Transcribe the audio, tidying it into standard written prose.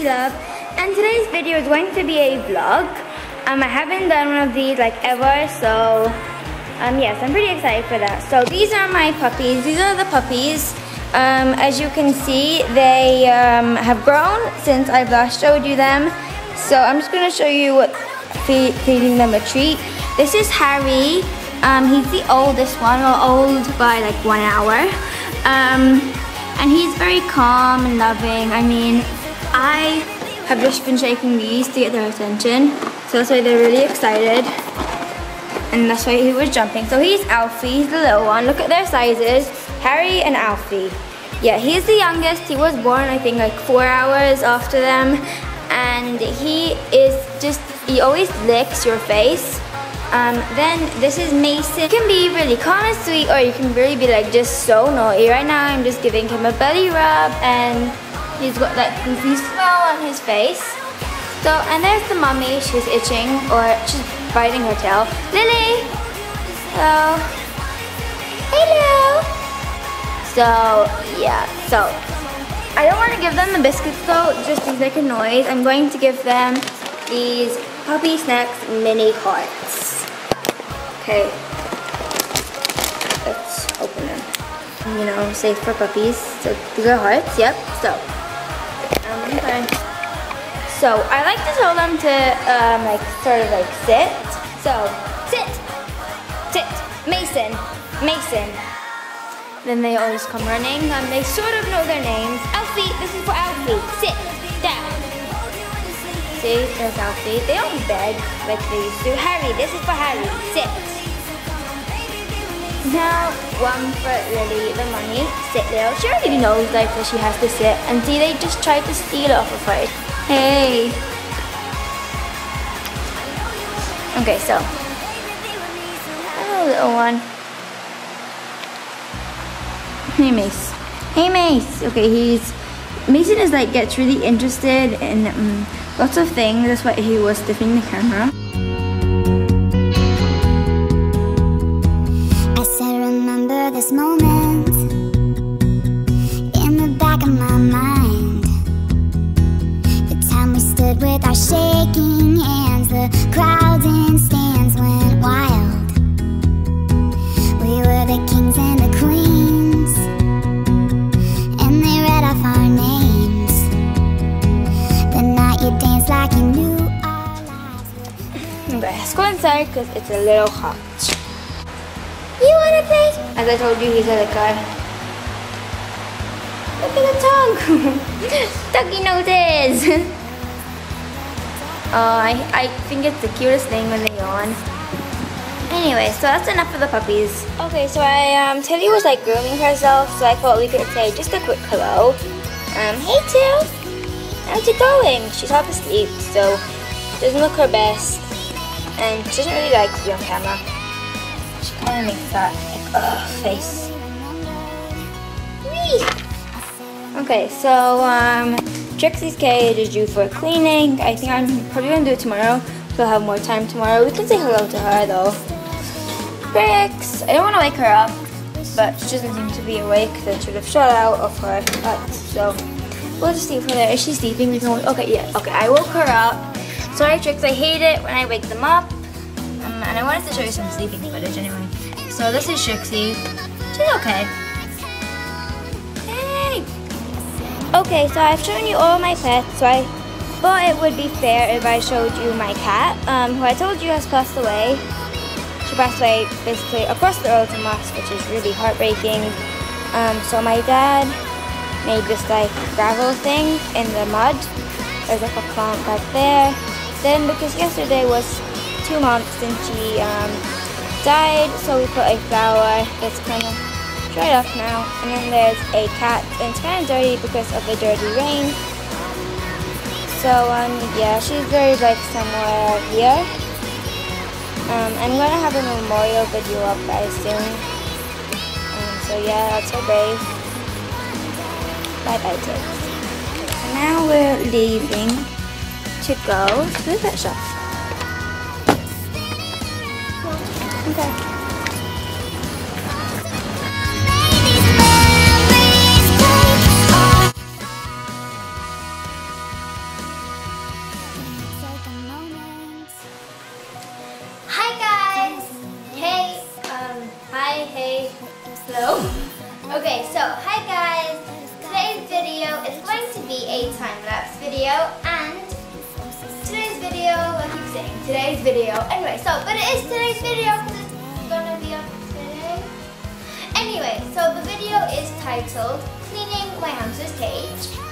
Hamsterloveandtlc Love, and today's video is going to be a vlog. I haven't done one of these like ever, so yes, I'm pretty excited for that. So these are my puppies. These are the puppies. As you can see, they have grown since I've last showed you them. So I'm just going to show you what feeding them a treat. This is Harry. He's the oldest one, or old by like 1 hour. And he's very calm and loving. I mean, I have just been shaking these to get their attention. So that's why they're really excited. And that's why he was jumping. So he's Alfie, he's the little one. Look at their sizes, Harry and Alfie. Yeah, he's the youngest. He was born, I think, like 4 hours after them. And he is just, he always licks your face. Then this is Mason. You can be really calm and sweet, or you can really be like just so naughty. Right now I'm just giving him a belly rub, and he's got that goofy smile on his face. So, and there's the mummy. She's itching, or she's biting her tail. Lily! So, hello! So, yeah, so I don't want to give them the biscuits though, just because they can noise. I'm going to give them these Puppy Snacks mini carts. Okay, let's open them. You know, safe for puppies. So these are hearts, yep. So, so I like to tell them to like sort of like sit. So sit, sit, Mason, Mason. Then they always come running, and they sort of know their names. Alfie, this is for Alfie. Sit down. See, there's Alfie. They don't beg like they used to. Harry, this is for Harry. Sit. Now, one for Lily, the mummy. Sit, Lil. She already knows like that she has to sit. And see, they just tried to steal it off of her. Hey. Okay, so. Oh, little one. Hey, Mace. Hey, Mace. Okay, he's... Mason is like, gets really interested in lots of things. That's why he was sniffing the camera. This moment in the back of my mind, the time we stood with our shaking hands, the crowds in stands went wild. We were the kings and the queens, and they read off our names. The night you danced like you knew our lives. Okay, let's go inside because it's a little hot. You wanna play? As I told you, he's a little guy. Look at the tongue! Ducky noses! Oh, I think it's the cutest thing when they yawn. Anyway, so that's enough for the puppies. Okay, so Tilly was like grooming herself, so I thought we could say just a quick hello. Hey Till! How's it going? She's half asleep, so doesn't look her best. And she doesn't really like to be on camera. She kind of makes that like, face. Whee! Okay, so Trixie's cage is due for cleaning. I think I'm probably gonna do it tomorrow, so I'll have more time tomorrow. We can say hello to her though. Trix! I don't want to wake her up, but she doesn't seem to be awake. So she would have shot out of her butt. So we'll just leave her there. Is she sleeping? We can. Okay, yeah. Okay, I woke her up. Sorry, Trix. I hate it when I wake them up. And I wanted to show you some sleeping footage anyway. So this is Trixie. She's okay. Hey! Okay, so I've shown you all my pets, so I thought it would be fair if I showed you my cat, who I told you has passed away. She passed away basically across the road from us, which is really heartbreaking. So my dad made this like gravel thing in the mud. There's like a plant back there. Then because yesterday was 2 months since she died, so we put a flower. It's kind of dried up now. And then there's a cat, and it's kind of dirty because of the dirty rain. So yeah, she's buried like somewhere here. I'm gonna have a memorial video up guys soon. So yeah, that's her grave. Bye bye Tix. Now we're leaving to go to the pet shop. Okay. very slow. Okay, so hi guys. Today's video is going to be a time-lapse video, and today's video, I keep saying today's video. Anyway, but it is today's video because it's gonna be up today. Anyway, so the video is titled Cleaning My Hamster's Cage.